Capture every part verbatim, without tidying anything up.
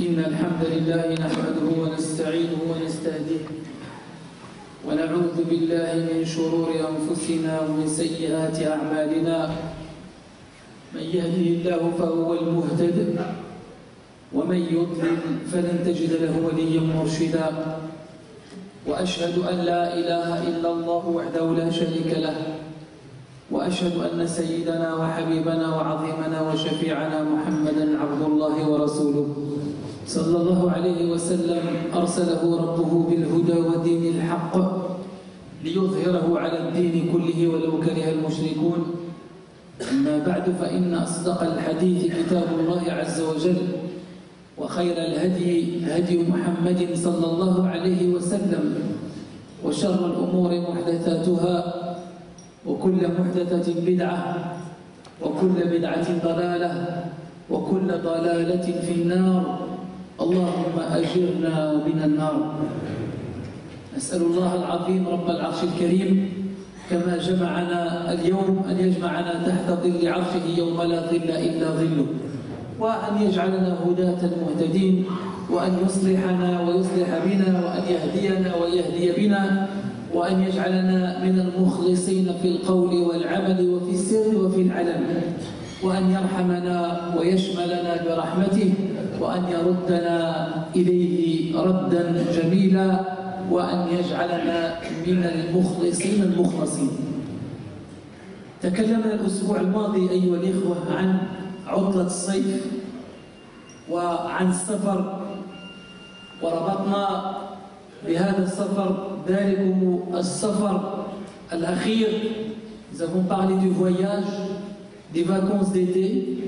إن الحمد لله نحمده ونستعينه ونستهديه ونعوذ بالله من شرور أنفسنا ومن سيئات أعمالنا من يهده الله فهو المهتد ومن يضلل فلن تجد له وليا مرشدا وأشهد أن لا إله إلا الله وحده لا شريك له وأشهد أن سيدنا وحبيبنا وعظيمنا وشفيعنا محمدا عبد الله ورسوله صلى الله عليه وسلم أرسله ربه بالهدى ودين الحق ليظهره على الدين كله ولو كره المشركون. أما بعد فإن أصدق الحديث كتاب الله عز وجل وخير الهدي هدي محمد صلى الله عليه وسلم وشر الأمور محدثاتها وكل محدثة بدعة وكل بدعة ضلالة وكل ضلالة في النار. اللهم أجرنا من النار. أسأل الله العظيم رب العرش الكريم كما جمعنا اليوم أن يجمعنا تحت ظل عرشه يوم لا ظل إلا ظله، وأن يجعلنا هداة مهتدين، وأن يصلحنا ويصلح بنا، وأن يهدينا ويهدي بنا، وأن يجعلنا من المخلصين في القول والعمل وفي السر وفي العلن، وأن يرحمنا ويشملنا برحمته، وأن يردنا إليه ردا جميلا، وأن يجعلنا من المخلصين المخلصين. تكلمنا الأسبوع الماضي أيها الإخوة عن عطلة الصيف وعن السفر، وربطنا بهذا السفر ذلكم السفر الأخير. Nous avons parlé du voyage, des vacances d'été,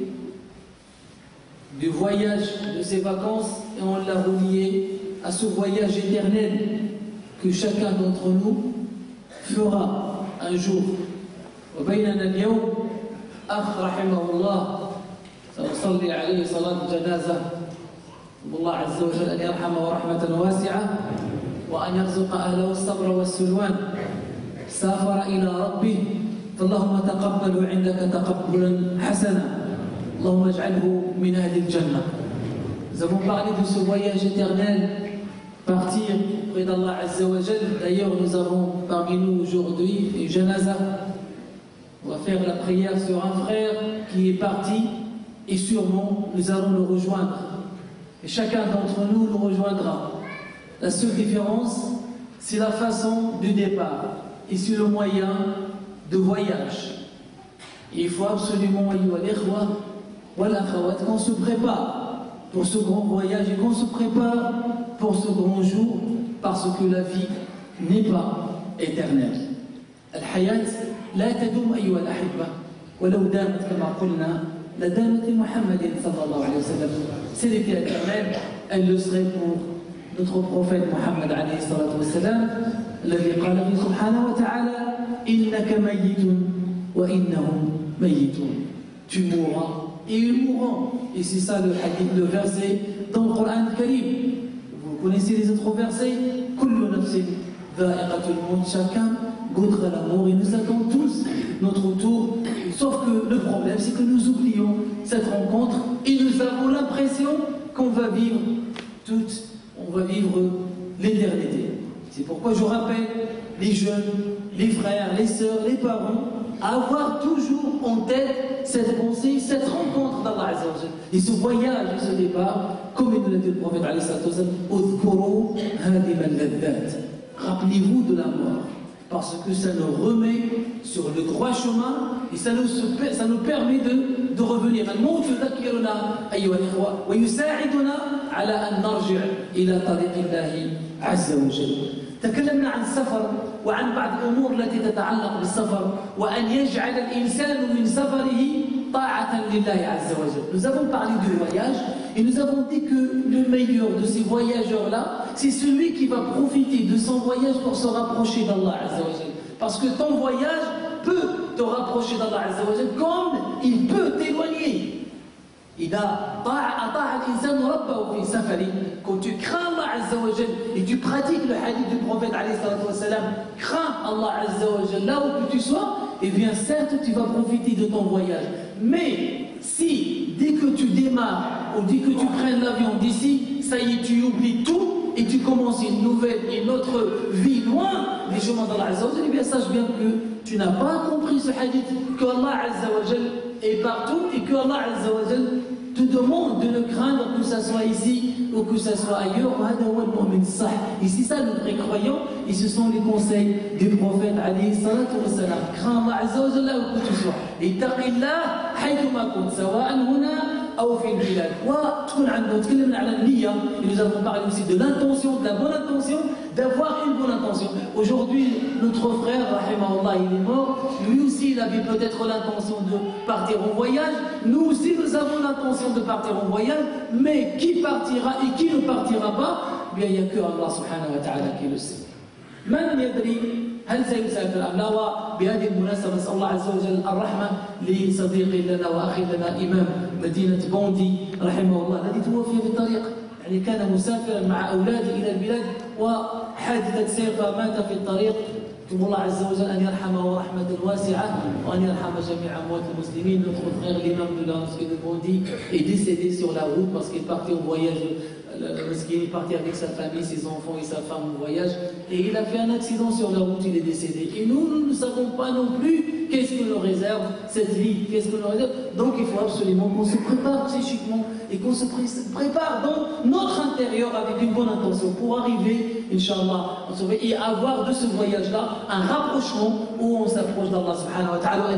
du voyage de ces vacances, et on l'a relié à ce voyage éternel que chacun d'entre nous fera un jour. وبيننا اليوم أخ رحمه الله سأصلي عليه صلاة الجنازة، والله عز وجل أن يرحمه رحمة واسعة وأن يرزق أهله الصبر والسلوان. سافر إلى ربه، فاللهم تقبل عندك تقبلا حسنا، اللهم اجعله من أهل الجنة. Nous avons parlé de ce voyage éternel, partir près d'Allah Azza wa Jal. D'ailleurs, nous avons parmi nous aujourd'hui une janaza. On va faire la prière sur un frère qui est parti, et sûrement nous allons le rejoindre. Et chacun d'entre nous le rejoindra. La seule différence, c'est la façon du départ et c'est le moyen de voyage. Et il faut absolument qu'on se prépare pour ce grand voyage et qu'on se prépare pour ce grand jour, parce que la vie n'est pas éternelle. Al-Hayat la tadoum ayyuha al-ahibba, wa law damat kama qulna la damat li Muhammadin sallallahu alayhi wa sallam. Si elle était éternelle, elle le serait pour notre prophète Muhammad alayhi salatu wa salam, الذي قال به سبحانه وتعالى إنك ميت وإنهم ميتون. Tu mourras et ils mourront. Et c'est ça le hadith, le verset dans le Coran Karim. Vous connaissez les autres versets. كل نفس ذائقة الموت. Chacun goûtera la mort et nous attendons tous notre tour. Sauf que le problème, c'est que nous oublions cette rencontre et nous avons l'impression qu'on va vivre toute on va vivre l'éternité. C'est pourquoi je rappelle les jeunes, les frères, les sœurs, les parents, à avoir toujours en tête cette pensée, cette rencontre d'Allah Azza wa Jal, et ce voyage et ce départ, comme il nous l'a dit le prophète alayhi salatu wa sallam, Udhkuru hadim al-laddat. Rappelez-vous de la mort, parce que ça nous remet sur le droit chemin et ça nous, ça nous permet de, de revenir. Al-Mawt yudhakkiruna ayyuha al-ikhwa wa yusa'iduna ala an narji' ila tariqillahi azza wa jalla. تكلمنا عن السفر وعن بعض الأمور التي تتعلق بالسفر وأن يجعل الإنسان من سفره طاعة لله عز وجل. Nous avons parlé du voyage et nous avons dit que le meilleur de ces voyageurs-là, c'est celui qui va profiter de son voyage pour se rapprocher d'Allah Azza wa Jal. Parce que ton voyage peut te rapprocher d'Allah Azza wa Jal comme il peut t'éloigner. إذا أطاع الإنسان ربه في سفره. Quand tu crains Allah Azza wa Jal et tu pratiques le hadith du prophète alayhi salatu wa salam, crains Allah Azza wa Jal là où que tu sois, et bien certes tu vas profiter de ton voyage. Mais si dès que tu démarres ou dès que tu prennes l'avion d'ici, ça y est, tu oublies tout et tu commences une nouvelle, une autre vie loin des chemins d'Allah Azza wa Jal, eh bien sache bien que tu n'as pas compris ce hadith, que Allah Azza wa Jal est partout et que Allah Azza wa Jal te demande de ne craindre que ça soit ici ou que ça soit ailleurs. Et c'est ça le vrai croyant, et ce sont les conseils du prophète alayhi salatu wa salam. Crains Allah Azza wa Jalla où que tu sois. اتق الله حيثما كنت سواء هنا أو في البلاد. وتكون عندنا تكلمنا على النية et nous avons parlé aussi de l'intention, de la bonne intention, d'avoir une bonne intention. Aujourd'hui, notre frère, rahimahullah, il est mort. Lui aussi, il avait peut-être l'intention de partir en voyage. Nous aussi, nous avons l'intention de partir en voyage. Mais qui partira et qui ne partira pas, bien, il n'y a que Allah subhanahu wa ta'ala qui le sait. من يدري هل سيسافر أم لا؟ وبهذه المناسبة نسأل الله عز وجل الرحمة لصديق لنا وأخي لنا إمام مدينة بوندي رحمه الله الذي توفي في الطريق، يعني كان مسافرا مع أولاده إلى البلاد وحادثة سير فمات في الطريق. نسأل الله عز وجل أن يرحمه رحمة واسعة وأن يرحم جميع أموات المسلمين. Notre frère l'imam de la mosquée de Bondi est décédé sur la route parce qu'il partait au voyage. Parce qu'il est parti avec sa famille, ses enfants et sa femme au voyage, et il a fait un accident sur la route, il est décédé. Et nous, nous ne savons pas non plus qu'est-ce que nous réserve cette vie, qu'est-ce que nous réserve. Donc il faut absolument qu'on se prépare psychiquement et qu'on se prépare dans notre intérieur avec une bonne intention pour arriver, Inch'Allah, et avoir de ce voyage-là un rapprochement où on s'approche d'Allah subhanahu wa ta'ala.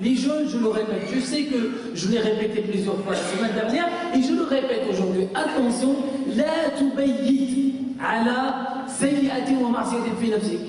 Les jeunes, je le répète, je sais que je l'ai répété plusieurs fois la semaine dernière et je le répète aujourd'hui. Attention,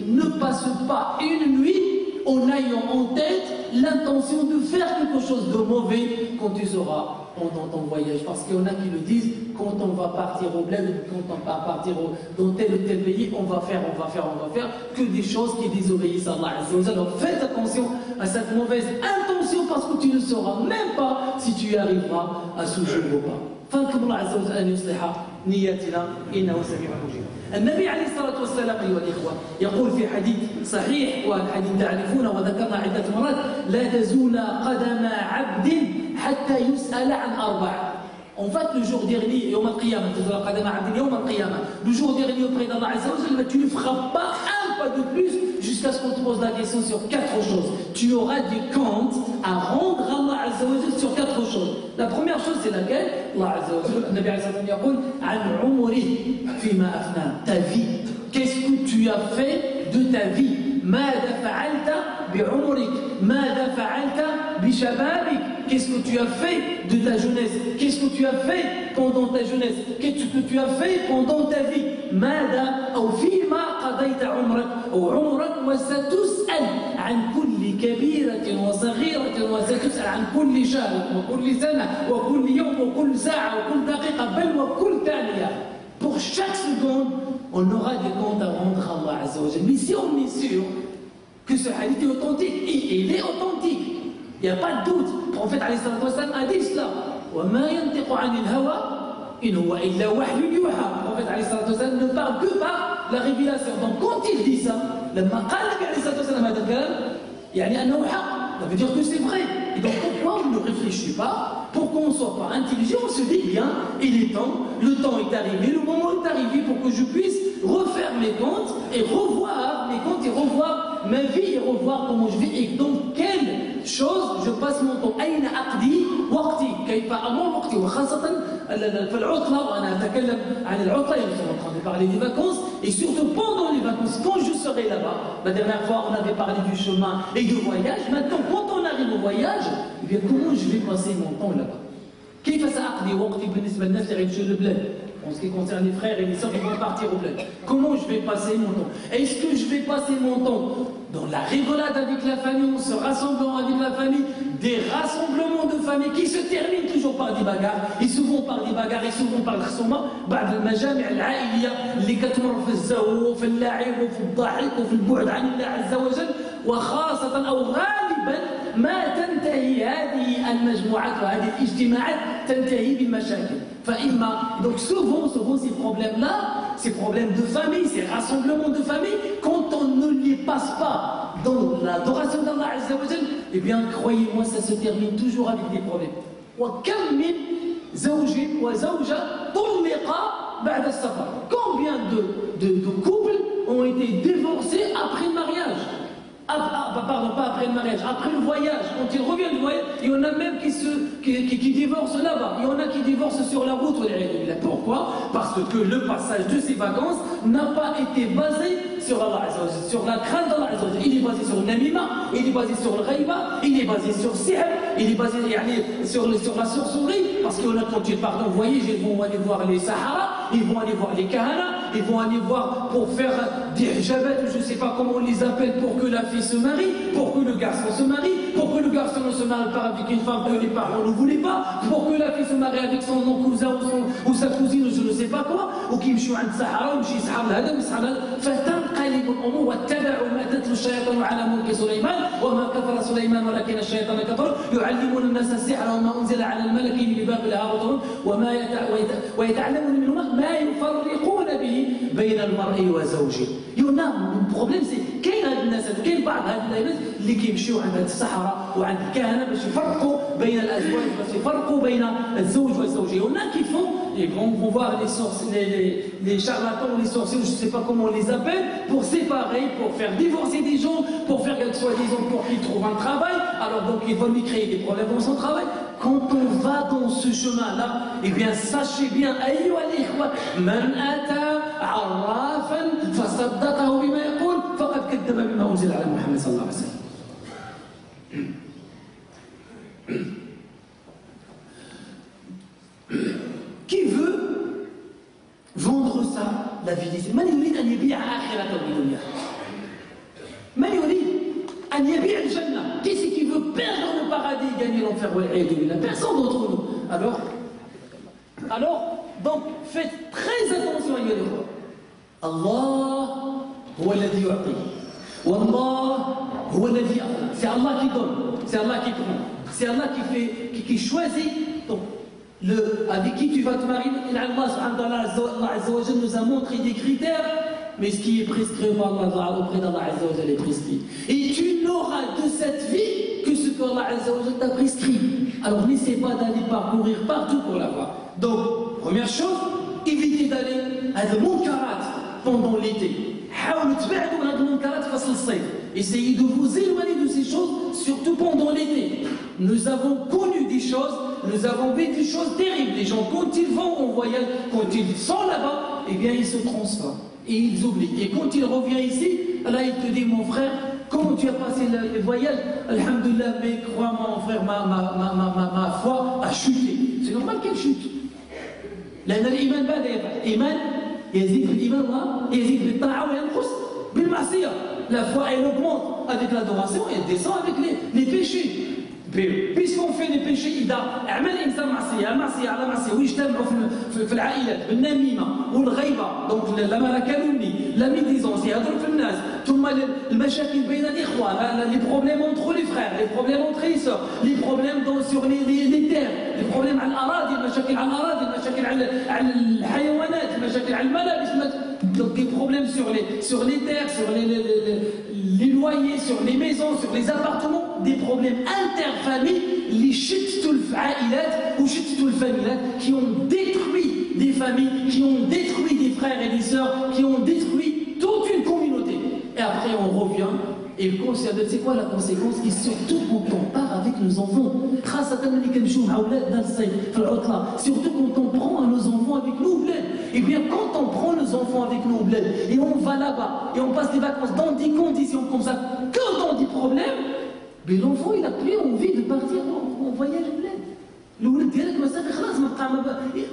ne passe pas une nuit en ayant en tête l'intention de faire quelque chose de mauvais quand tu seras pendant ton voyage. Parce qu'il y en a qui le disent, quand on va partir au bled, quand on va partir au, dans tel ou tel pays, on va faire, on va faire, on va faire, que des choses qui désobéissent à Allah Azza wa Jalla. Alors faites attention à cette mauvaise intention parce que tu ne sauras même pas si tu y arriveras à ce jour ou pas. فانكم الله عز وجل أن يصلح نيتنا إنه سميع مجيب. النبي عليه الصلاة والسلام أيها الإخوة يقول في حديث صحيح والحديث تعرفونه وذكرنا عدة مرات: لا تزول قدم عبد حتى يسأل عن أربع. En fait, le jour dernier, Yom al-Qiyamah, le jour dernier auprès d'Allah Azza wa Jalla, tu ne feras pas un pas de plus jusqu'à ce qu'on te pose la question sur quatre choses. Tu auras des comptes à rendre à Allah Azza wa Jalla sur quatre choses. La première chose, c'est laquelle? Allah Azza wa Jalla, le Nabi Azza wa Jalla, an umri fima afna, ta vie. Qu'est-ce que tu as fait de ta vie? Mada fa'alta bi umrik, mada fa'alta bi shababik. Qu'est-ce que tu as fait de ta jeunesse? Qu'est-ce que tu as fait pendant ta jeunesse? Qu'est-ce que tu as fait pendant ta vie? ماذا أو فيما قضيت عمرك أو عمرك وستسأل عن كل كبيرة وصغيرة وستسأل عن كل شهر وكل سنة وكل يوم وكل ساعة وكل دقيقة بل وكل ثانية. Pour chaque seconde, on aura des comptes à rendre à Allah Azza wa Jalla. Mais si on est sûr que ce hadith est authentique, et il est authentique, il n'y a pas de doute. Le prophète alayhi salatu wa sallam a dit cela. Le prophète alayhi salatu wa sallam ne parle que par la révélation. Donc quand il dit ça, ça veut dire que c'est vrai. Et donc pourquoi on ne réfléchit pas? Pourquoi on ne soit pas intelligent? On se dit bien, il est temps, le temps est arrivé, le moment est arrivé pour que je puisse refaire mes comptes et revoir mes comptes et revoir ma vie et revoir comment je vis et donc quelle chose, je passe mon temps. أين أقضي وقتي؟ كيف أمر وقتي؟ وخاصة في العطلة، وأنا أتكلم عن العطلة، on a parlé des vacances, et surtout pendant les vacances, quand je serai là-bas. La dernière fois, on avait parlé du chemin et du voyage. Maintenant, quand on arrive au voyage, eh bien, comment je vais passer mon temps là-bas? كيف سأقضي وقتي بالنسبة للناس اللي يعيشون البلاد؟ En ce qui concerne les frères et les sœurs qui vont partir au bled. Comment je vais passer mon temps? Est-ce que je vais passer mon temps dans la rigolade avec la famille, en se rassemblant avec la famille? Des rassemblements de famille qui se terminent toujours par des bagarres, et souvent par des bagarres, et souvent par le khasoma. بعد المجامع العائلية اللي كتمر في الزهو وفي اللعب وفي الضحك وفي البعد عن الله عز وجل. وخاصة أو غالبا ما تنتهي هذه المجموعات وهذه الاجتماعات تنتهي بالمشاكل. Donc souvent, souvent ces problèmes-là, ces problèmes de famille, ces rassemblements de famille, quand on ne les passe pas dans l'adoration d'Allah Azza wa Jal, eh bien, croyez-moi, ça se termine toujours avec des problèmes. Combien de, de, de couples ont été divorcés après le mariage? Ah, pardon, pas après le mariage, après le voyage, quand ils reviennent du voyage, il y en a même qui, se, qui, qui, qui divorcent là-bas, il y en a qui divorcent sur la route. Pourquoi? Parce que le passage de ces vacances n'a pas été basé sur Allah, sur la crainte d'Allah. Il est basé sur l'amima, il est basé sur le ghaïba, il est basé sur le sihr, il est basé sur, sur la sorcellerie. Parce que là, quand ils partent en voyage, ils vont aller voir les Sahara, ils vont aller voir les Kahana, ils vont aller voir pour faire des jabets, je ne sais pas comment on les appelle, pour que la fille se marie, pour que le garçon se marie, pour que le garçon ne se marie pas avec une femme que les parents ne voulaient pas, pour que la fille se marie avec son oncle ou, son, ou sa cousine ou je ne sais pas quoi, ou qui me chouane Sahara, ou qui me chouane Hadam, ou qui بين المرء وزوجه. ينام البروبليم سي كاين هاد الناس كاين بعض هاد الناس اللي كيمشيو عند الصحراء وعند الكهنه باش يفرقوا بين الازواج باش يفرقوا بين الزوج والزوجيه. هنا كيفهم يبغوا بوفوار لي سورس لي لي شارلاتون لي سورس جو سي با كومون لي زابيل بور سيباري بور فير ديفورسي دي جون بور فير كيلكو سوا ديزون بور كي تروف ان ترافاي الوغ دونك ils veulent lui créer des problèmes dans son travail. Quand on va dans ce chemin là, eh bien sachez bien ayyuha al-ikhwa man ata عرافا فصدقه بما يقول فقد كذب بما انزل على محمد صلى الله عليه وسلم. Qui veut vendre ça, la vérité? من يريد أن يبيع آخرته بدنياه؟ من يريد أن يبيع الجنة؟ Qui c'est qui veut perdre le paradis et gagner l'enfer? Personne d'entre nous. Alors, alors. Donc, faites très attention à Yahweh. Allah, huwa alladhi yu'ti. Wallah, huwa alladhi yu'ti. C'est Allah qui donne, c'est Allah qui prend, c'est Allah qui fait, qui, qui choisit. Donc, le, avec qui tu vas te marier, Allah subhanahu wa ta'ala nous a montré des critères, mais ce qui est prescrit par Allah auprès d'Allah Azza wa Jalla est prescrit. Et tu n'auras de cette vie que ce que Allah Azza wa Jalla t'a prescrit. Alors, n'essaie pas d'aller parcourir partout pour l'avoir. Donc, première chose, évitez d'aller à des monkarat pendant l'été. Essayez de vous éloigner de ces choses, surtout pendant l'été. Nous avons connu des choses, nous avons vécu des choses terribles. Les gens, quand ils vont en voyage, quand ils sont là-bas, eh bien ils se transforment et ils oublient. Et quand ils reviennent ici, là ils te disent, mon frère, comment tu as passé le voyage? Alhamdulillah, mais crois-moi, mon frère, ma, ma, ma, ma, ma, ma foi a chuté. C'est normal qu'elle chute. لأن الإيمان ماذا يفعل؟ إيمان يزيد بالإيمان ويزيد بالطاعة وينقص بالمعصية. La foi elle augmente avec l'adoration et elle descend avec les, les péchés. Puisqu'on fait des péchés, إذا عمل الإنسان معصية معصية على معصية ويجتمعوا في في العائلات بالنميمة والغيبة، دونك لا ملكانوني، لا ميديزونس يهضروا في الناس، ثم المشاكل بين الإخوة، لي بروبليم أونتخو لي فخيغ، لي بروبليم أونتخ لي سوغ، لي بروبليم دون سيغ لي تيغ، لي بروبليم على الأراضي، المشاكل على الأراضي، المشاكل على على الحيوانات، المشاكل على الملابس، دونك دي بروبليم سيغ لي سيغ لي تيغ، سيغ لي les loyers, sur les maisons, sur les appartements, des problèmes interfamilles, les chittul fa'ilat ou chittul familat qui ont détruit des familles, qui ont détruit des frères et des sœurs, qui ont détruit toute une communauté. Et après on revient et on se dit, c'est quoi la conséquence? Et surtout quand on part avec nos enfants, surtout quand on prend nos enfants avec nous, et bien quand on prend nos enfants avec nous et on va là-bas et on passe des vacances dans des conditions comme ça, que dans des problèmes, mais l'enfant il a plus envie de partir en voyage bled. Le bled direct,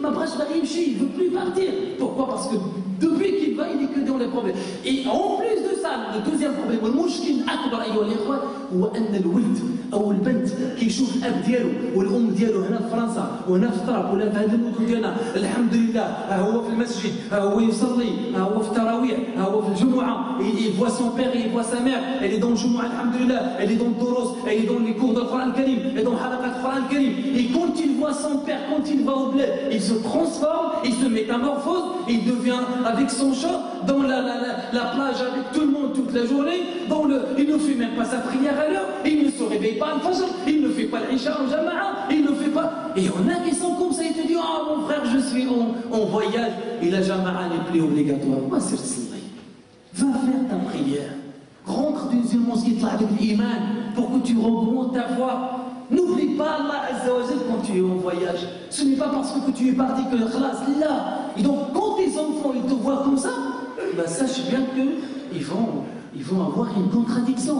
ma brache va réussir, il ne veut plus partir. Pourquoi? Parce que depuis qu'il va, il est que dans les problèmes. Et en plus de ça, le deuxième problème, le mouchkine akbar ayyuha al-ikhwa, هو أن الولد أو البنت كيشوف الأب ديالو والأم ديالو هنا في فرنسا وهنا في طراب ولا في هذه المدن ديالنا، الحمد لله، ها هو في المسجد، ها هو يصلي، ها هو في التراويح، ها هو في الجمعة، il voit son père, il voit sa mère، elle est dans le jumu'ah, alhamdulillah، elle est dans le doros، elle est dans les cours du Coran Karim، elle est dans halaqat du Coran Karim. Et quand il voit son père, quand il va au bled, il se transforme, il se métamorphose, il devient avec son chat dans la, la, la, la plage avec tout le monde. monde toute la journée, dans le, il ne fait même pas sa prière à l'heure, il ne se réveille pas le fajr, il ne fait pas l'isha en jama'a, il ne fait pas... Et il y en a qui sont comme ça, ils te disent « Ah mon frère, je suis en, en voyage, et la jama'a n'est plus obligatoire. » Va faire ta prière, rentre dans une mosquée avec l'iman, pour que tu remontes ta foi. N'oublie pas Allah Azza wa Jal quand tu es en voyage. Ce n'est pas parce que tu es parti que le khlas là. Et donc quand tes enfants ils te voient comme ça, ben, sache bien qu'ils vont, ils vont avoir une contradiction.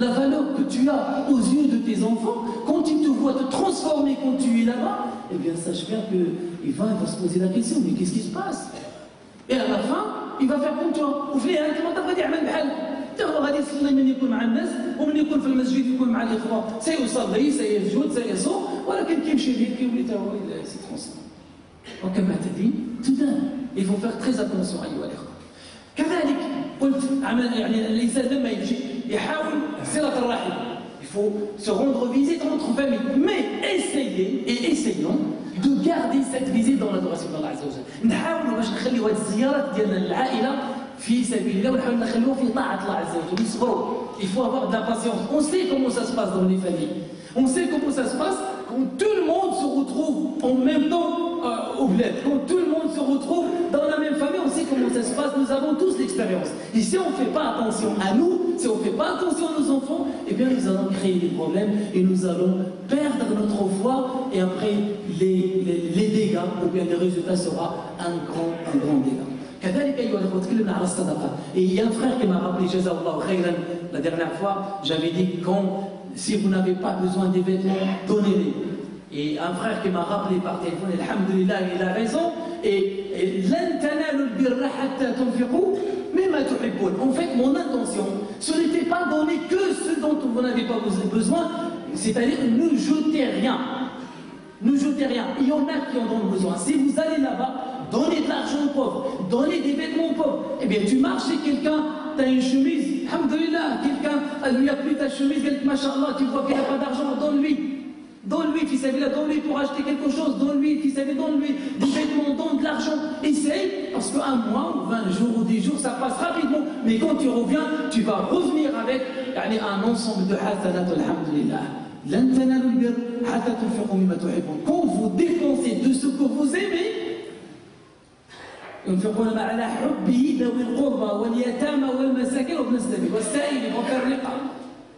La valeur que tu as aux yeux de tes enfants, quand ils te voient te transformer quand tu es là-bas, eh bien sache bien qu'ils vont, ils vont se poser la question, mais qu'est-ce qui se passe? Et à la fin, il va faire comme toi. غادي يصلي من يكون مع الناس ومن يكون في المسجد يكون مع الاخوه سيصلي سيسجد سيصوم ولكن كيمشي ليه كيولي تا هو الى سي ترونسفورم وكما تدين تدان il faut faire très attention ايها الاخوه كذلك قلت عمل يعني الانسان لما يجي يحاول صله الرحم il faut se rendre visite entre famille mais essayez et essayons de garder cette visite dans l'adoration d'Allah Azza wa Jal نحاولوا باش نخليوا هذه الزيارات ديالنا للعائله Il faut avoir de la patience. On sait comment ça se passe dans les familles. On sait comment ça se passe quand tout le monde se retrouve en même temps euh, au bled. Quand tout le monde se retrouve dans la même famille, on sait comment ça se passe. Nous avons tous l'expérience. Et si on ne fait pas attention à nous, si on ne fait pas attention à nos enfants, eh bien nous allons créer des problèmes et nous allons perdre notre foi. Et après, les, les, les dégâts, ou bien le résultat sera un grand, un grand dégât. كذلك أيها الأخوة تكلمنا على الصدقة. Et un frère qui m'a rappelé, جزاه الله خيرا, la dernière fois, j'avais dit quand, si vous n'avez pas besoin des vêtements, donnez-les. Et un frère qui m'a rappelé par téléphone, alhamdulillah, il a raison. Et لن تنالوا البر حتى تنفقوا مما تحبون. En fait, mon intention, ce n'était pas donner que ce dont vous n'avez pas besoin, c'est-à-dire ne jetez rien. Ne jetez rien. Il y en a qui en ont besoin. Si vous allez là-bas, donner de l'argent aux pauvres, donner des vêtements aux pauvres. Eh bien, tu marches chez quelqu'un, tu as une chemise, alhamdulillah, quelqu'un lui a pris ta chemise, machallah, tu vois qu'il n'a pas d'argent, donne-lui. Donne-lui, fils à là, donne-lui pour acheter quelque chose, donne-lui, fils à donne-lui des vêtements, donne de l'argent. Essaye, parce qu'un mois ou vingt jours ou dix jours, ça passe rapidement. Mais quand tu reviens, tu vas revenir avec yani, un ensemble de hasanat, alhamdulillah. Lan tanalul bir hatta tunfiqu mimma tuhibbun. Quand vous dépensez de ce que vous aimez, ينفقون ما على حبه ذوي القربى واليتامى والمساكين وابن السبيل والسائل والقريقة.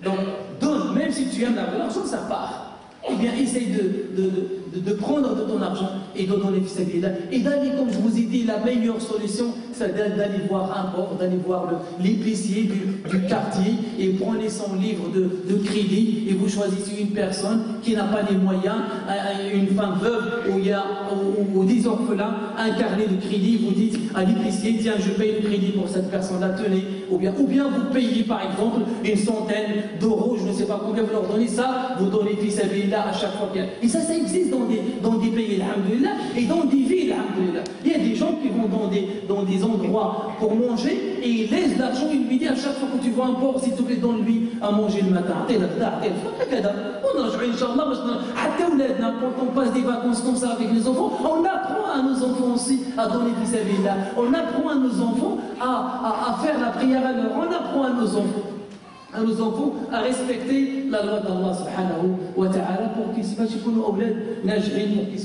Donc donne, même si tu aimes de l'argent, ça part. Eh bien, essaye de, de, de, de prendre de ton argent et de donner vis à vis. Et d'aller, comme je vous ai dit, la meilleure solution, c'est d'aller voir un pauvre, d'aller voir l'épicier du, du quartier et prenez son livre de, de crédit et vous choisissez une personne qui n'a pas les moyens, une femme veuve ou, il y a, ou, ou des orphelins, un carnet de crédit, vous dites à l'épicier, tiens, je paye le crédit pour cette personne-là, tenez. Ou bien, ou bien vous payez par exemple une centaine d'euros, je ne sais pas combien vous leur donnez ça, vous donnez vis à vis. À chaque fois qu'il y a. Et ça, ça existe dans des, dans des pays, alhamdulillah, et dans des villes, alhamdulillah. Il y a des gens qui vont dans des, dans des endroits pour manger et ils laissent l'argent, ils lui disent à chaque fois que tu vois un porc, s'il te plaît, donne-lui à manger le matin. On a joué, Inch'Allah, parce qu'on passe des vacances comme ça avec les enfants, on apprend à nos enfants aussi à donner vis à vis là. On apprend à nos enfants à, à, à faire la prière à l'heure. On apprend à nos enfants. à nos enfants à respecter la loi d'Allah subhanahu wa ta'ala pour qu'ils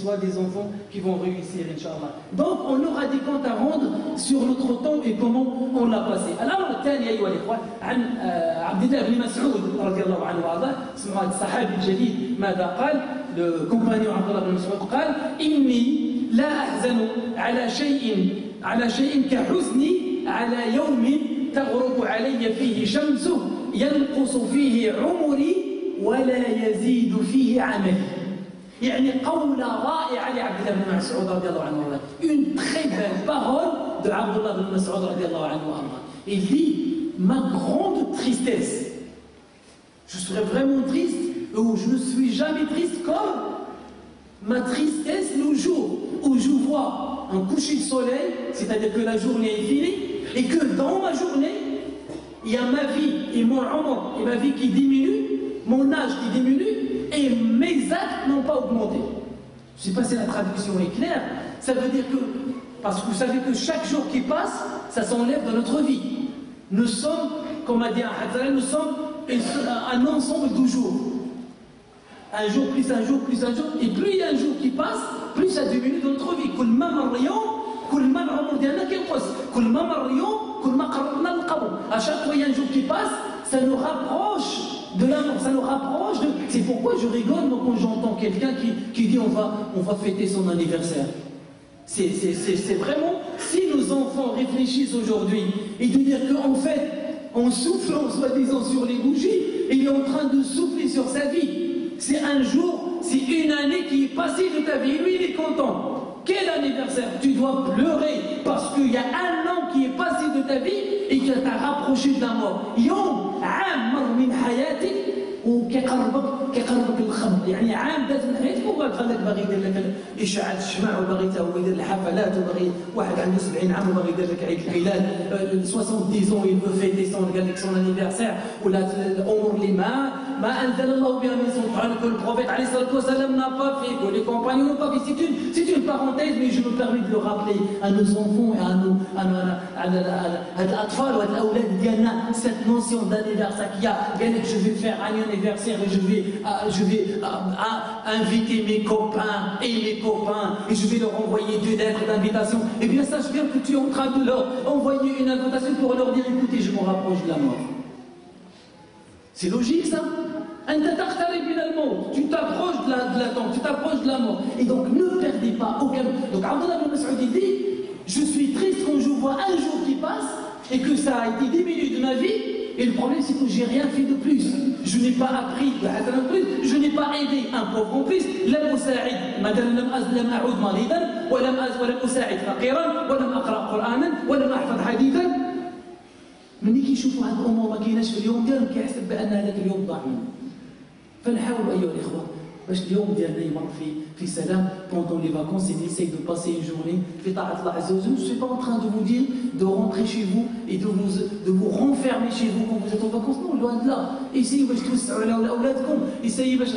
soient des enfants qui vont réussir, Inch'Allah. Donc, on aura des comptes à rendre sur notre temps et comment on l'a passé. Alors, الثاني أيها الإخوة عن عبد الله بن مسعود رضي الله عنه وأرضاه سمعت الصحابي الجليل ماذا قال؟ Le compagnon عبد الله بن مسعود قال إني لا أحزن على شيء على شيء كحزني على يوم تغرب علي فيه شمسه ينقص فيه عمري ولا يزيد فيه عملي. يعني قولة رائعة لعبد الله بن مسعود رضي الله عنه وارضاه. Une très belle parole de عبد الله بن مسعود رضي الله عنه وارضاه. Il dit ma grande tristesse. Je serai vraiment triste ou je ne suis jamais triste comme ma tristesse le jour où je vois un coucher de soleil, c'est-à-dire que la journée est finie et que dans ma journée il y a ma vie et mon ombre et ma vie qui diminue, mon âge qui diminue et mes actes n'ont pas augmenté. Je ne sais pas si la traduction est claire. Ça veut dire que Parce que vous savez que chaque jour qui passe, ça s'enlève dans notre vie. Nous sommes, comme a dit Al-Hazari, nous sommes un ensemble de jours. Un jour, plus un jour, plus un jour. Et plus il y a un jour qui passe, plus ça diminue dans notre vie. À chaque fois, il y a un jour qui passe, ça nous rapproche de la mort, ça nous rapproche de... C'est pourquoi je rigole moi, quand j'entends quelqu'un qui, qui dit on va, on va fêter son anniversaire. C'est vraiment, si nos enfants réfléchissent aujourd'hui, et de dire qu'en fait, en soufflant soi-disant sur les bougies, il est en train de souffler sur sa vie. C'est un jour, c'est une année qui est passée de ta vie. Et lui, il est content. Quel anniversaire? Tu dois pleurer parce qu'il y a un an qui est passé de ta vie et qui t'a rapproché de la mort. يوم عام من حياتك وكيقربك كيقربك الخمر يعني عام داز من حياتك وقال خلاك باغي يدير لك اشعاع الشمع وباغي تا هو يدير الحفلات وباغي واحد عنده سبعين عام وباغي يدير لك عيد الميلاد soixante-dix ans il veut fêter son قال لك son anniversaire ولا الامور اللي ما ما انزل الله بها من سلطان que le prophète عليه الصلاه والسلام n'a pas fait que les compagnons n'ont pas fait c'est une parenthèse mais je me permets de le rappeler à nos enfants et à nos à الاطفال والاولاد ديالنا cette notion d'anniversaire qu'il y a قال لك je vais faire un anniversaire et je vais, je vais uh, inviter mes copains et mes copains et je vais leur envoyer deux lettres d'invitation. Eh bien, sache bien que tu es en train de leur envoyer une invitation pour leur dire écoutez, je me rapproche de la mort. C'est logique ça? Tu t'approches de la, de la tombe, tu t'approches de la mort. Et donc, ne perdez pas aucun. Donc, Abdullah ibn Mas'ud dit je suis triste quand je vois un jour qui passe et que ça a été diminué de ma vie. Et le problème, c'est que j'ai rien fait de plus. Je n'ai pas appris de Hassan en plus. Je n'ai pas aidé un pauvre en plus. Lam usa'id, madame lam azlam a'ud maridan, wa lam az wa lam usa'id faqiran, wa lam aqra qur'anan, wa lam ahfad hadithan. من يجي يشوف واحد الامور ما كايناش في اليوم ديالهم كيحسب بان هذاك اليوم ضاع منه. فنحاول ايها الاخوه باش اليوم ديالنا يمر في في سلام pendant les vacances et d'essayer de passer une journée في طاعة الله عز وجل. Je ne suis pas en train de vous dire de rentrer chez vous et de vous, de vous renfermer chez vous quand vous êtes en vacances. Non, loin de là. Essayez باش توسعوا لأولادكم. Essayez باش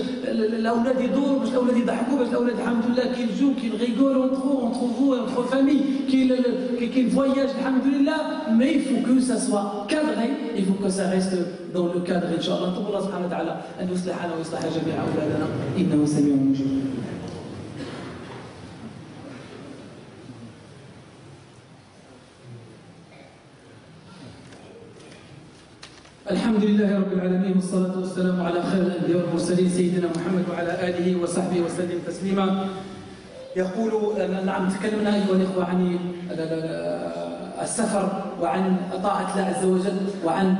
الأولاد يدوروا باش الأولاد يضحكوا باش الأولاد الحمد لله كيلجوا كيغيقولوا entre entre vous et entre famille qu'ils voyagent الحمد لله. Mais il faut que ça soit cadré. Il faut que ça reste dans le cadre. Inch'Allah. Allah subhanahu wa ta'ala أن يصلحنا ويصلح جميع أولادنا إنه سميع مجيب. الحمد لله رب العالمين والصلاة والسلام على خير الأنبياء والمرسلين سيدنا محمد وعلى آله وصحبه وسلم تسليما. يقول نعم تكلمنا أيها الإخوة عن السفر وعن طاعة الله عز وجل وعن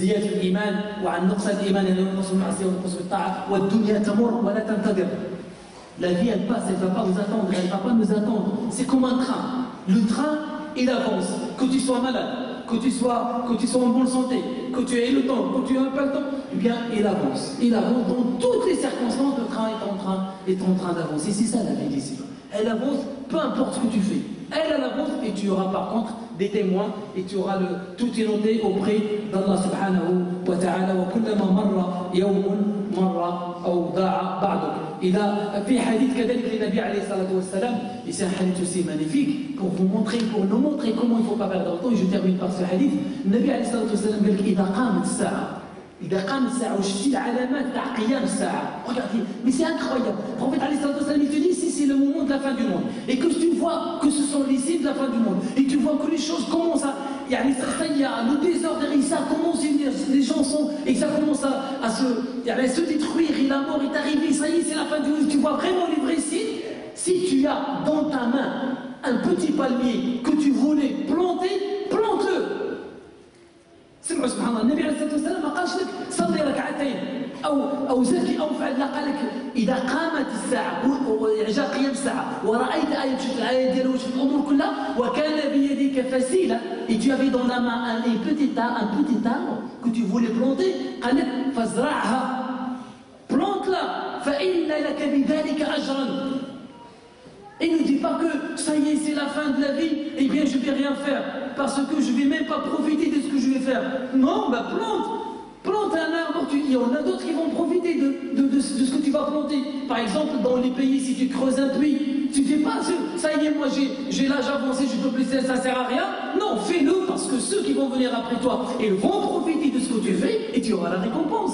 زيادة الإيمان وعن نقص الإيمان ونقص المعصية ونقص الطاعة والدنيا تمر ولا تنتظر. La vie elle passe, elle ne va pas nous attendre, elle ne va pas nous attendre. C'est comme un train. Le train il avance. Que tu sois malade. Que tu, sois, que tu sois en bonne santé, que tu aies le temps, que tu n'aies pas le temps, eh bien, il avance. Il avance dans toutes les circonstances, le train est en train, est en train d'avancer. C'est ça la vie d'ici. Elle avance, peu importe ce que tu fais. Elle, elle avance et tu auras par contre des témoins et tu auras le tout inondé auprès d'Allah subhanahu wa ta'ala. وكلما مر يوم مر أو ضاع بعضه. إذا في حديث كذلك للنبي عليه الصلاة والسلام. Et c'est un hadith aussi magnifique pour vous montrer, pour nous montrer comment il ne faut pas perdre le temps. Et je termine par ce hadith. Le Nabi عليه الصلاة والسلام dit إذا قامت الساعة إذا قامت الساعة وشتي العلامات تاع قيام الساعة. Regardez, mais c'est incroyable. Le prophète عليه الصلاة والسلام il te dit si c'est le moment de la fin du monde et que tu vois que ce sont les signes de la fin du monde et tu vois que les choses commencent à il y a le désordre et ça commence, les gens sont, et ça commence à, à, se, à se détruire, et la mort est arrivée, ça y est, c'est la fin du monde, tu vois vraiment les vrais signes. Si tu as dans ta main un petit palmier que tu voulais planter, plante-le. C'est le subhanallah, le Nabi alayhi salam a dit, salli rak'atayn, ou zaki, ou fa'al, l'a dit, إذا قامت الساعة وجاء قيام الساعة ورأيت آية شفت الآية ديالها وشفت الأمور كلها وكان بيدك فسيلة et tu avais dans la main un petit arbre, un petit arbre que tu voulais planter قال لك فازرعها plante-la فإن لك بذلك أجرا. Et ne dis pas que ça y est c'est la fin de la vie et bien je vais rien faire parce que je vais même pas profiter de ce que je vais faire. Non, bah plante. Plante un arbre, tu dis, il y en a d'autres qui vont profiter de, de, de, de ce que tu vas planter. Par exemple, dans les pays, si tu creuses un puits, tu dis pas, ça y est, moi j'ai l'âge avancé, je peux blesser, ça sert à rien. Non, fais-le parce que ceux qui vont venir après toi, ils vont profiter de ce que tu fais et tu auras la récompense.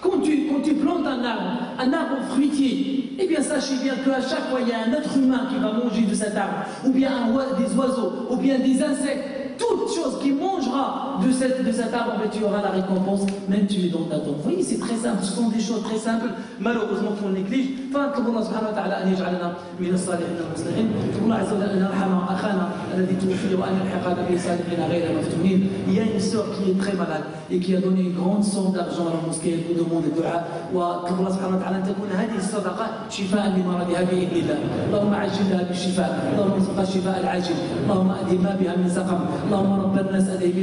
Quand tu, quand tu plantes un arbre, un arbre fruitier, eh bien sachez bien qu'à chaque fois il y a un être humain qui va manger de cet arbre, ou bien un, des oiseaux, ou bien des insectes, toute chose qui mangera de, cette, de cet arbre, tu auras la récompense, même tu es dans ta tombe. Vous voyez, c'est très simple, ce sont des choses très simples, malheureusement qu'on néglige. فنطلب سبحانه وتعالى أن يجعلنا من الصالحين المصلحين. الله عز وجل أن يرحم أخانا الذي توفي وأن يلحقنا بالصالحين غير مفتونين. Il y a une sœur qui est très malade et qui a donné une grande somme d'argent à la mosquée. Elle vous demande le dua. وطلب الله سبحانه وتعالى أن تكون هذه الصدقة شفاء لمرضها بإذن الله. اللهم عجل لها بالشفاء. اللهم ارزقها الشفاء العاجل. اللهم أدم بها من سقم. اللهم رب الناس أذهب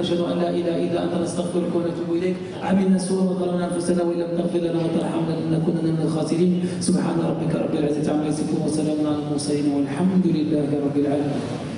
نشهد أن لا إله إلا أنت نستغفرك ونتوب إليك. عملنا سوءا وظلمنا أنفسنا وإن لم تغفر لنا وترحمنا لنكونن من الخاسرين. سبحان ربك رب العزة عما يصفون وسلام على المرسلين والحمد لله رب العالمين.